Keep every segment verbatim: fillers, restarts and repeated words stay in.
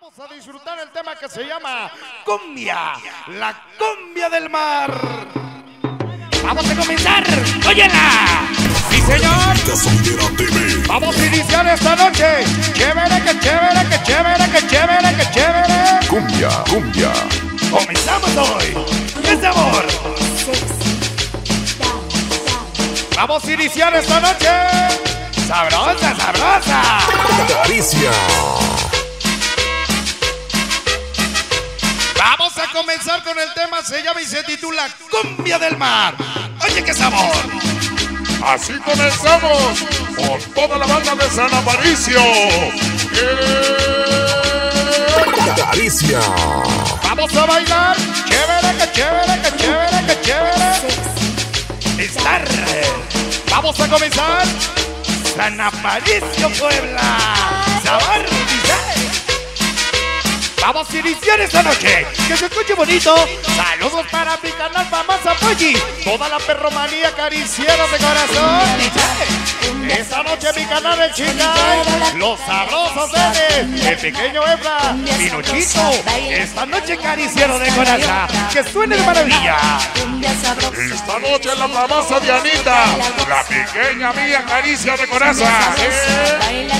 Vamos a disfrutar el tema que se llama Cumbia, la cumbia del mar. Vamos a comenzar, óyela. Sí, señor. Vamos a iniciar esta noche. Chévere, que chévere, que chévere, que chévere, que chévere. Cumbia, cumbia. Comenzamos hoy. ¡Qué sabor! Vamos a iniciar esta noche. Sabrosa, sabrosa. Karissia. Vamos a comenzar con el tema, se llama y se titula Cumbia del Mar. Oye, qué sabor. Así comenzamos con toda la banda de San Aparicio. Yeah. Karissia. Vamos a bailar. Chévere, que chévere, que chévere, que chévere. Es tarde. Vamos a comenzar. San Aparicio, Puebla. Sabor, dice. Vamos a iniciar esta noche, que se escuche bonito. Saludos para mi canal Mamá Zapoyi, toda la perromanía cariciera de corazón. Esta noche mi canal El Chingay, los sabrosos Enes, el pequeño Ebra, Pinochito. Esta noche cariciero de corazón, que suene de maravilla. Esta noche la famosa Dianita, la pequeña mía Caricia de corazón. ¿Eh?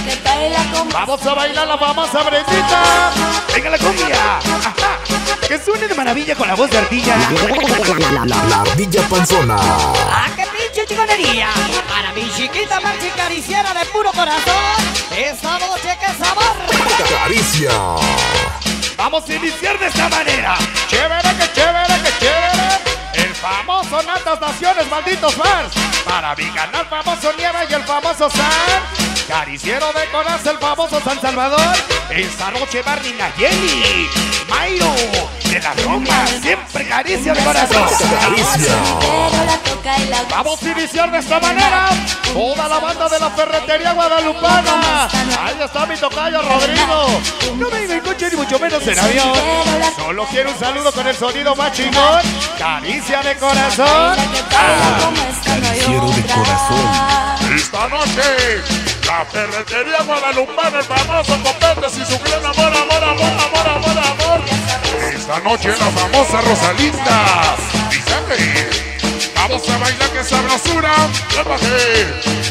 Vamos a bailar la famosa Brendita. Venga la cumbia. Ajá. Que suene de maravilla con la voz de ardilla. La, la, la, la ardilla panzona. ¡Ah, qué pinche chingonería! Para mi chiquita Marchi cariciera de puro corazón. Esta noche, qué sabor. Karissia. Vamos a iniciar de esta manera. Chévere, que chévere, que chévere. El famoso Natas Naciones, malditos fans. Para mi canal famoso Nieve y el famoso San. Cariciero de corazón, el famoso San Salvador. Esta noche Barney Nayeli, Mayo, de la Roma, siempre caricia de corazón. Caricia. Vamos a iniciar de esta manera toda la banda de la Ferretería Guadalupana. Ahí está mi tocayo Rodrigo. No me iba en coche ni mucho menos en avión. Solo quiero un saludo con el sonido más chingón. Caricia de corazón. Ah, cariciero de corazón. Esta noche la Ferretería Guadalupana, el famoso Copetes y su gran amor, amor, amor, amor, amor, amor. Esta noche la famosa Rosalinda. Dígame, vamos a bailar que sabrosura.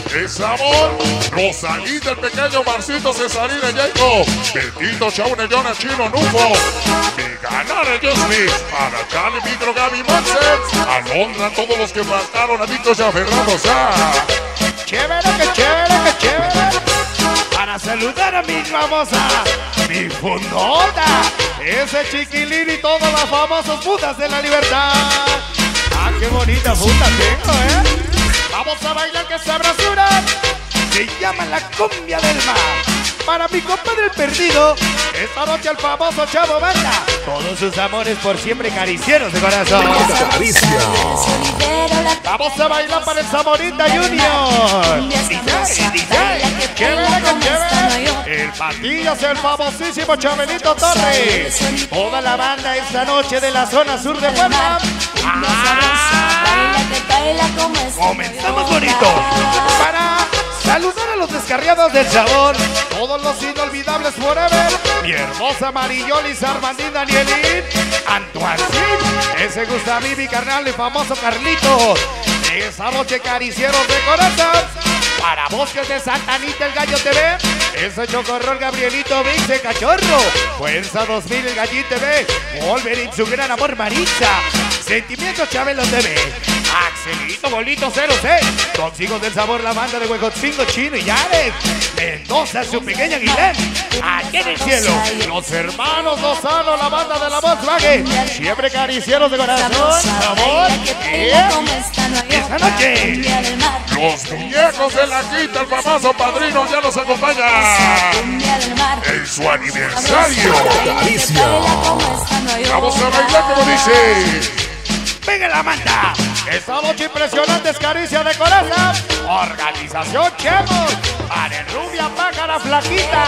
¡Qué sabor! Rosalinda, el pequeño Marcito Cesarina Jacob, Betito Chaune, Jonah Chino, Nufo. Ganaré Dios mío, para Charlie, Micro, Gaby, Maxel, Alondra, todos los que faltaron, a Víctor ya Fernando Sá. Chévere, que chévere, que chévere. Para saludar a mi famosa, mi fundota, ese chiquilín y todas las famosas putas de la libertad. Ah, qué bonita puta tengo, eh. Vamos a bailar que sabrosura. Se llama la cumbia del mar. Para mi compadre el perdido, esta noche el famoso Chavo Banda. Todos sus amores por siempre caricieros de corazón. Vamos a bailar para el Zamorita Junior. D J, D J, chévere, chévere. El Patillas, el famosísimo Chabelito Torres. Toda la banda esta noche de la zona sur de Puebla. Comenzamos bonito. Para saludar a los descarriados del sabor, todos los inolvidables forever. Mi hermosa Mariolis, Armandín, Danielín, Antoacín, ese Gustavín, mi carnal, el famoso Carlito. Esa noche caricieros de corazón. Para Bosques de Santanita, el Gallo T V. Ese Chocorrol, Gabrielito, Vince, Cachorro. Fuerza dos mil, el Gallo T V. Wolverine, su gran amor, Marisa. Sentimientos, Chabelo T V. Axelito, Bolito, cero seis. Consigo del sabor, la banda de Huejotzingo, Chino y Yares. Mendoza, su pequeña Aguilén. Aquí en el cielo, los hermanos Lozano, la banda de la Volkswagen. Siempre caricieros de corazón, amor. Y esta noche, los muñecos de la quinta, el famoso padrino, ya nos acompaña en su aniversario. Karissia. Vamos a bailar como dice. Venga la manta. Esta noche impresionantes Karissia de corazón. Organización Chemo. Para Rubia, Pájara, Flaquita.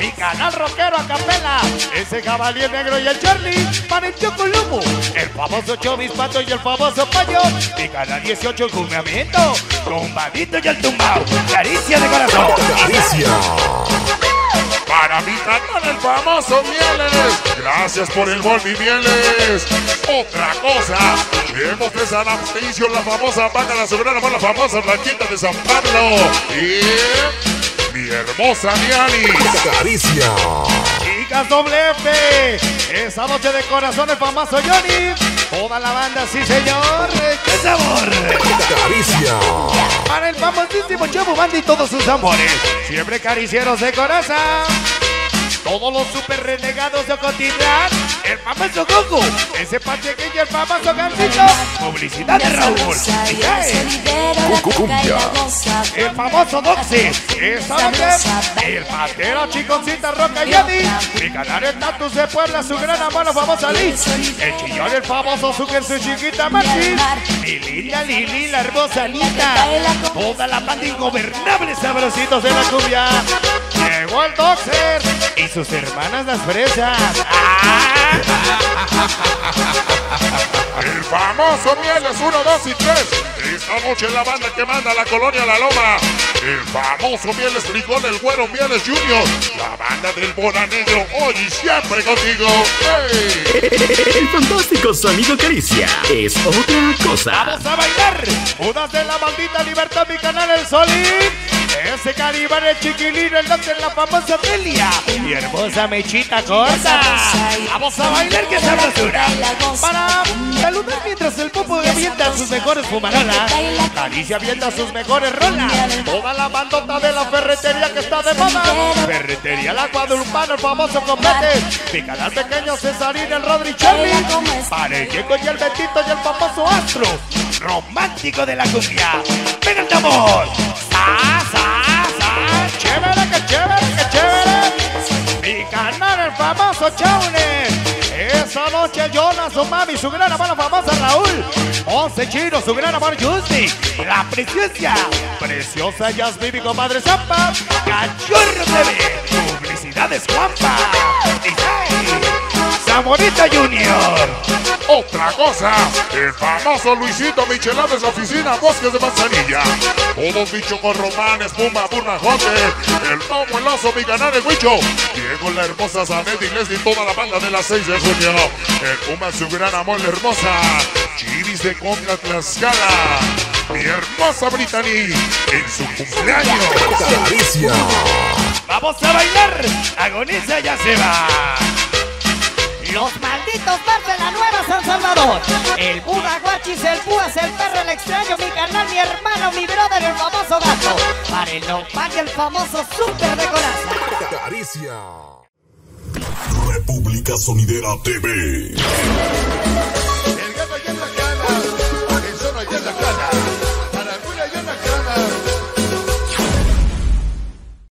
Mi canal rockero a capela. Ese Jabalí Negro y el Charlie. Para el Chocolumo. El famoso Chovis Pato y el famoso Payo. Mi canal dieciocho, el Jumeamiento. Tumbadito y el Tumbao. Karissia de corazón. Karissia. para mi canal el famoso Mieles. Gracias por el gol, mi Mieles. Otra cosa, vemos de San Aparicio, la famosa vaca, la soberana, la famosa blanquita de San Pablo. Y mi hermosa Mianis. Karissia. Chicas doble F, esa noche de corazón el famoso Johnny. Toda la banda, sí señor. ¡Qué sabor! Karissia. Para el famosísimo Chavo Banda y todos sus amores. Siempre caricieros de corazón. Todos los super renegados de Ocotitlán, el famoso Goku, ese pachequillo, el famoso Gancito, publicidad de Raúl, el famoso Doxy, esa noche, el patero Chiconcita Roca Yadi, mi canario el Tatus de Puebla, su gran amor, la famosa Liz, el chillón, el famoso Zucker, su chiquita Maxi, mi linda Lili, la hermosa Lita, toda la banda ingobernable, sabrositos de la cumbia. Llegó el Doxer y sus hermanas las fresas. ¡Ah! El famoso Mieles uno, dos y tres. Esta noche la banda que manda la colonia La Loma. El famoso Mieles Frigón, el güero Mieles Junior. La banda del Bona Negro, hoy y siempre contigo. ¡Hey! El fantástico sonido Karissia es otra cosa. Vamos a bailar. Unas de la maldita libertad, mi canal El Solín. Ese caribán, el chiquilino, el doctor, la famosa Delia. Mi hermosa mechita corta. Vamos a bailar, que sabrosura. Para saludar mientras el popo avienta sus mejores fumarolas. Karissia avienta sus mejores rolas. Toda la bandota de la ferretería que está de moda. Ferretería la Guadalupana, el famoso combate. Picadas pequeños, Cesarín, el Rodri Charlie. Para el Diego y el Betito y el famoso Astro. Romántico de la cumbia. Ven el tambor. ¡Chévere, que chévere, que chévere! Mi canal, el famoso Chaunes. Esa noche Jonas, su mami, su gran amor, la famosa Raúl. Once Chino, su gran amor, Justy. La preciosa, preciosa Yasmín, mi comadre Zampa. Cachorro T V, publicidades guapa. Zamorita Junior. Otra cosa, el famoso Luisito Micheladas, oficina Bosques de Manzanilla. Todos bichos con romanes, puma, burnajote. El tomo, el oso, mi canal, el huicho. Diego, la hermosa Zanetti, Leslie, toda la banda de las seis de junio. El puma, su gran amor, la hermosa Chiris de Conga, Tlaxcala. Mi hermosa Brittany, en su cumpleaños. Karissia. Vamos a bailar, agoniza ya se va. Los malditos bar de la nueva San Salvador. El Buda, Guachis, el Púas, el perro, el extraño, mi carnal, mi hermano, mi brother, el famoso gato. Para el Nopal y el famoso super de coraza. Karissia. República Sonidera T V.